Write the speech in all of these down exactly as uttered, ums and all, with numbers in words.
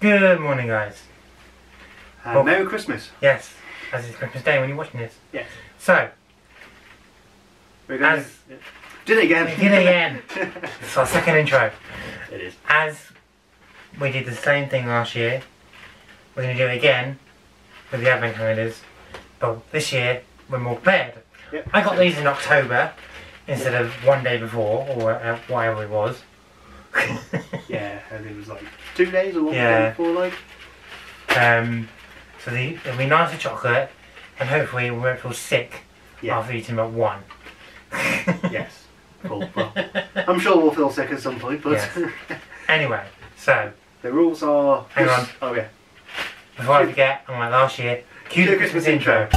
Good morning, guys. Uh, well, Merry Christmas. Yes, as it's Christmas Day when you're watching this. Yes. So, we're going as to did it again. We did it again. It's our second intro. It is. As we did the same thing last year, we're going to do it again with the advent calendars, but this year we're more prepared. Yep. I got these in October instead of one day before or uh, whatever it was. Yeah, and it was like two days or one yeah. day before, like. Um, so the, it'll be nice with chocolate, and hopefully we won't feel sick yeah. after eating about one. Yes, cool. Well, I'm sure we'll feel sick at some point, but yes. Anyway, so the rules are. Hang on. Oh yeah. Before I forget, I'm like last year. Cue the Christmas intro.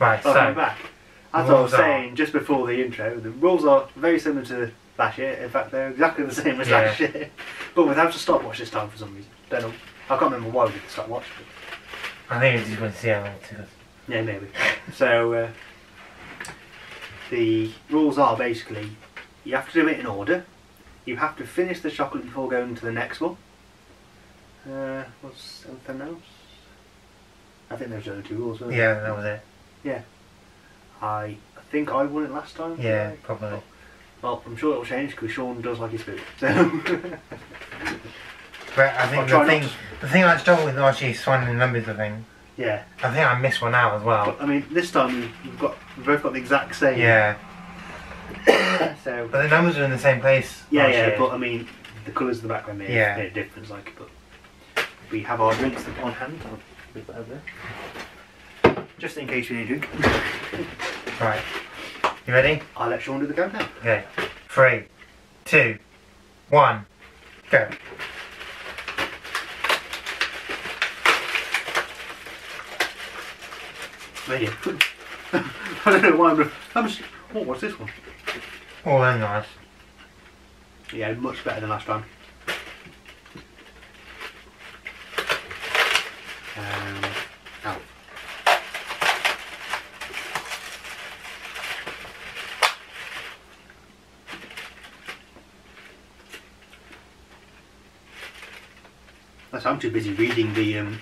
Right, oh, so I'm back. As I was saying just before the intro, the rules are very similar to last year. In fact, they're exactly the same as yeah. last year, but without a stopwatch this time for some reason. Don't know. I can't remember why we did the stopwatch. But I think we just want to see how long it took. Yeah, maybe. So uh, the rules are basically you have to do it in order. You have to finish the chocolate before going to the next one. Uh, what's anything else? I think those were the only two rules, weren't yeah, there? That was it. Yeah, I think I won it last time. Yeah, today. Probably. Well, well, I'm sure it'll change because Sean does like his food. So. But I think the thing, the thing I struggled with last year is finding the numbers. I think. Yeah. I think I missed one out as well. But, I mean, this time we've got we've both got the exact same. Yeah. So. But the numbers are in the same place. Yeah, last yeah. Year. But I mean, the colours of the background made yeah. a difference. Like, but we have our drinks on hand. I'll leave that over there. Just in case you need a drink. Right. You ready? I'll let Sean do the countdown. Okay. Three, two, one, go. There you go. I don't know why I'm... I'm just, what was this one? Oh, they're nice. Yeah, much better than last time. Um, out. I'm too busy reading the um,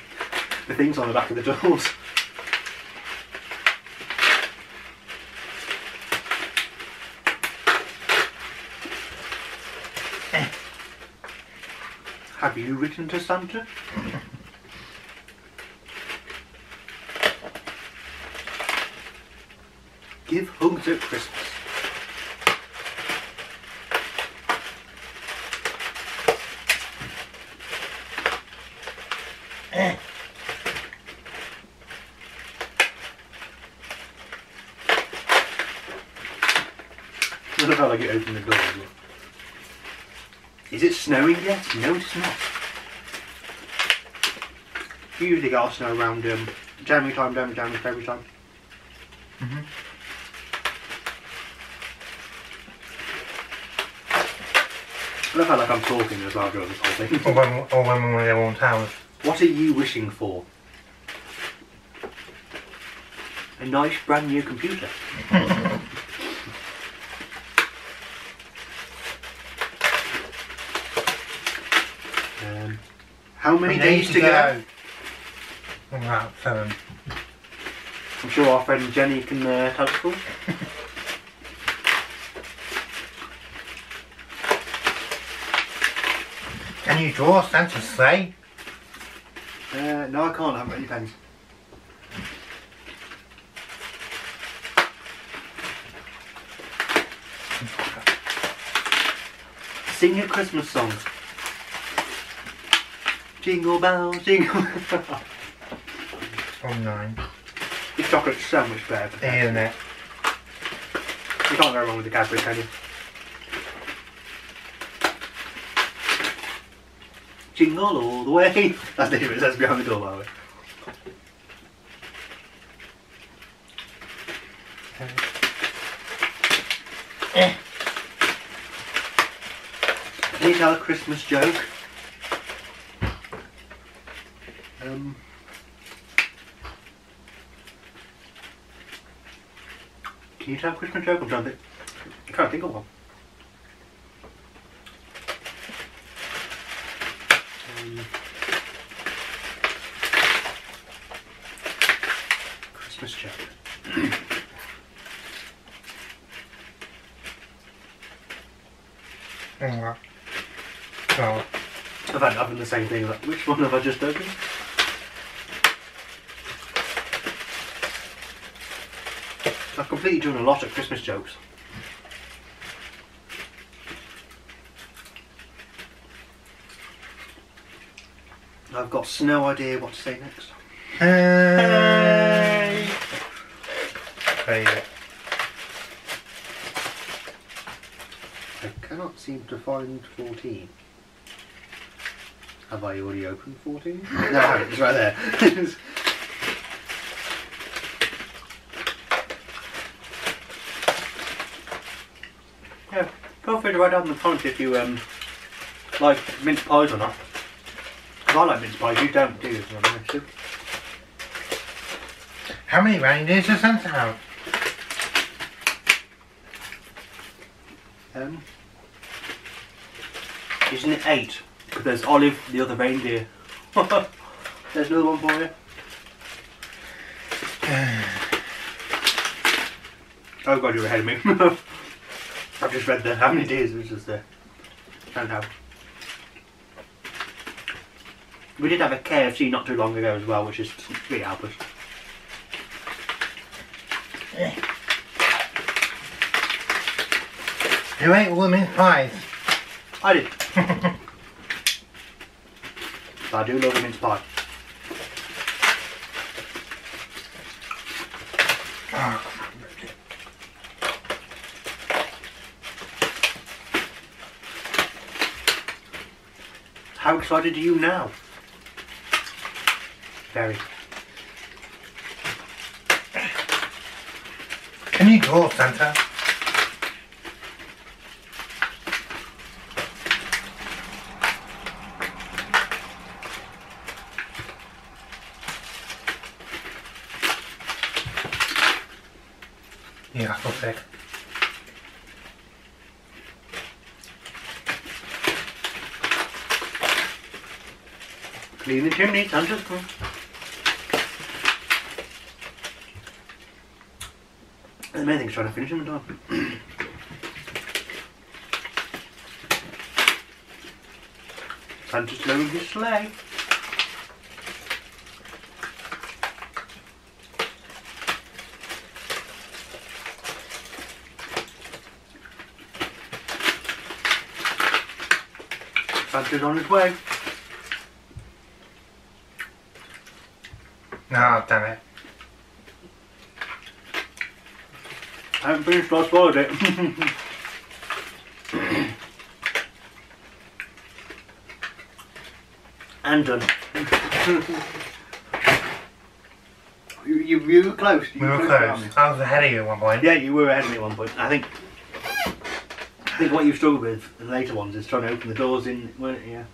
the things on the back of the doors. Have you written to Santa? Give hugs at Christmas. I love how like it opened the door as well. Is it snowing yet? No, it's not. We usually get our snow around um, January time, January, January, February time. Mm-hmm. I love how like I'm talking as well during this whole thing. Or when, or when we're on towers. What are you wishing for? A nice brand new computer. Um, how many days to, to go? go? About seven. I'm sure our friend Jenny can uh, help us all. Can you draw Santa's sleigh? Uh, no, I can't. I haven't got any pens. Sing a Christmas song. Jingle bells, jingle bells. From nine. The chocolate's so much better. Yeah, isn't it? You can't go wrong with the Cadbury, can you? Jingle all the way. That's it, that's behind the door, by the way. Eh. Can you tell a Christmas joke? Um. Can you try a Christmas joke? I'm trying to think. I'm trying to think of one. Um, Christmas joke. Oh. I've had I've been the same thing. Like, which one have I just opened? I've completely done a lot of Christmas jokes. I've got no idea what to say next. Hey! Hey! Hey. I cannot seem to find fourteen. Have I already opened fourteen? No, it's right there. Yeah, feel free to write down in the comments if you um, like mince pies or not. If I like mince pies, you don't, do you? How many reindeers does Santa have? Um, isn't it eight? Because there's Olive, the other reindeer. There's another one for you. Oh god, you're ahead of me. I've just read the how many days was just there. And how. We did have a K F C not too long ago as well, which is three hours. Yeah. You ate all the mince pies. I did. I do love a mince pie. Oh. How excited are you now? Very. Can you go, Santa? Yeah, okay. Clean the chimney, Santa's coming. The main thing is trying to finish him in time. Santa's loading his sleigh. Santa's on his way. No, damn it. I haven't finished, I spoiled it. And done. you, you, you were close. You we were close. close. I was ahead of you at one point. Yeah, you were ahead of me at one point. I think. I think what you've struggled with in the later ones is trying to open the doors in, weren't it? Yeah.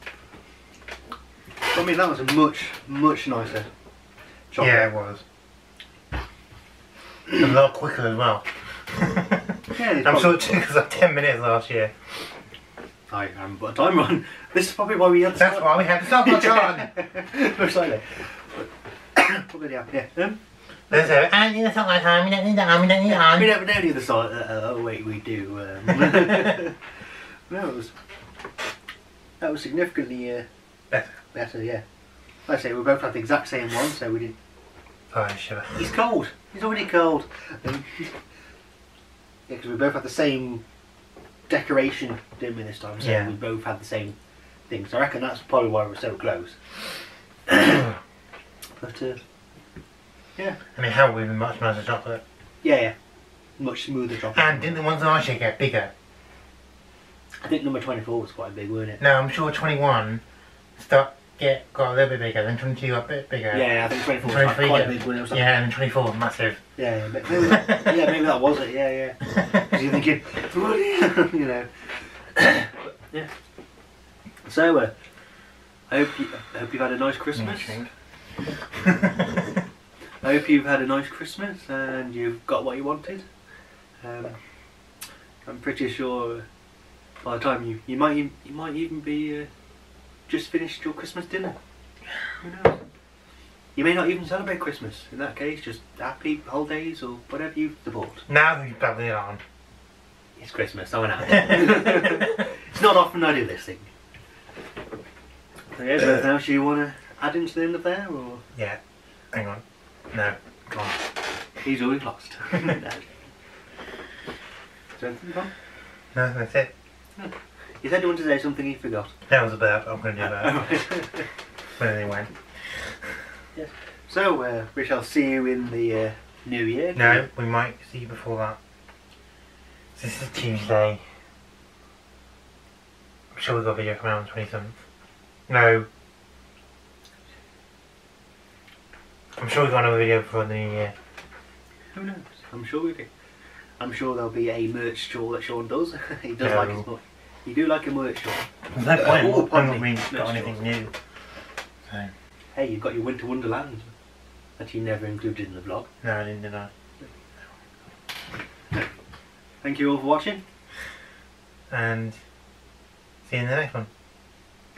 I mean, that was a much, much nicer chocolate. Yeah, it was. A lot quicker as well. Yeah, I'm sure it took us like ten minutes last year. I am, but time run. This is probably why we had to That's start. why we had to stop our time. We're sorry. Probably, yeah. yeah. Um, There's a, I don't need a song like that, we don't need that, we don't need that. We don't need the song, uh, oh wait, we do. Um, no, it was, that was significantly uh, better. better, yeah. Like I say, we both had the exact same one, so we didn't. Oh, sure. He's cold, he's already cold. Um, yeah, because we both had the same decoration, didn't we, this time, so yeah. We both had the same thing. So I reckon that's probably why we're so close. But, uh, yeah. I mean, hell, we've been much nicer chocolate. Yeah, yeah. Much smoother chocolate. And didn't the ones on our shit get bigger? I think number twenty-four was quite big, wasn't it? No, I'm sure twenty-one start get got a little bit bigger, then twenty-two got a bit bigger. Yeah, yeah, I think twenty-four was like quite big, wasn't it? Like, yeah, and twenty-four was massive. Yeah, yeah, maybe, yeah, maybe that was it, yeah, yeah. Because you're thinking, you know. But, yeah. So, uh, I hope, you, I hope you've had a nice Christmas. I hope you've had a nice Christmas and you've got what you wanted. Um, I'm pretty sure by the time you you might even, you might even be uh, just finished your Christmas dinner. Who knows? You may not even celebrate Christmas. In that case, just happy holidays or whatever you've bought. Now you've probably on. It's Christmas. I'm an out. It's not often I do this thing. So yeah, uh, anything else you want to add into the end of there, or? Yeah. Hang on. No. Come on. He's always lost. No. Is there anything gone? No, that's it. No. You said you wanted to say something you forgot. That was about, I'm going to do that. But anyway. Yes. So, uh, we shall see you in the uh, new year. No, we might see you before that. This is Tuesday. I'm sure we've got a video coming out on the twenty-seventh. No. I'm sure we've got another video before the new year. Who knows? I'm sure we do. I'm sure there'll be a merch straw that Sean does. he does no. like his merch. You do like a merch straw. There's no point. What point we've got anything new. So. Hey, you've got your Winter Wonderland that you never included in the vlog. No, I didn't, did I? No. Thank you all for watching. And see you in the next one.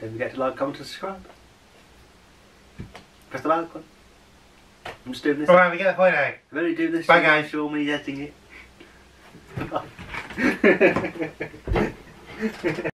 Don't forget to like, comment, and subscribe. Press the like button. I'm just doing this. Alright, we get the point out. I'm only doing this. Bye, guys. Show me editing it. Bye.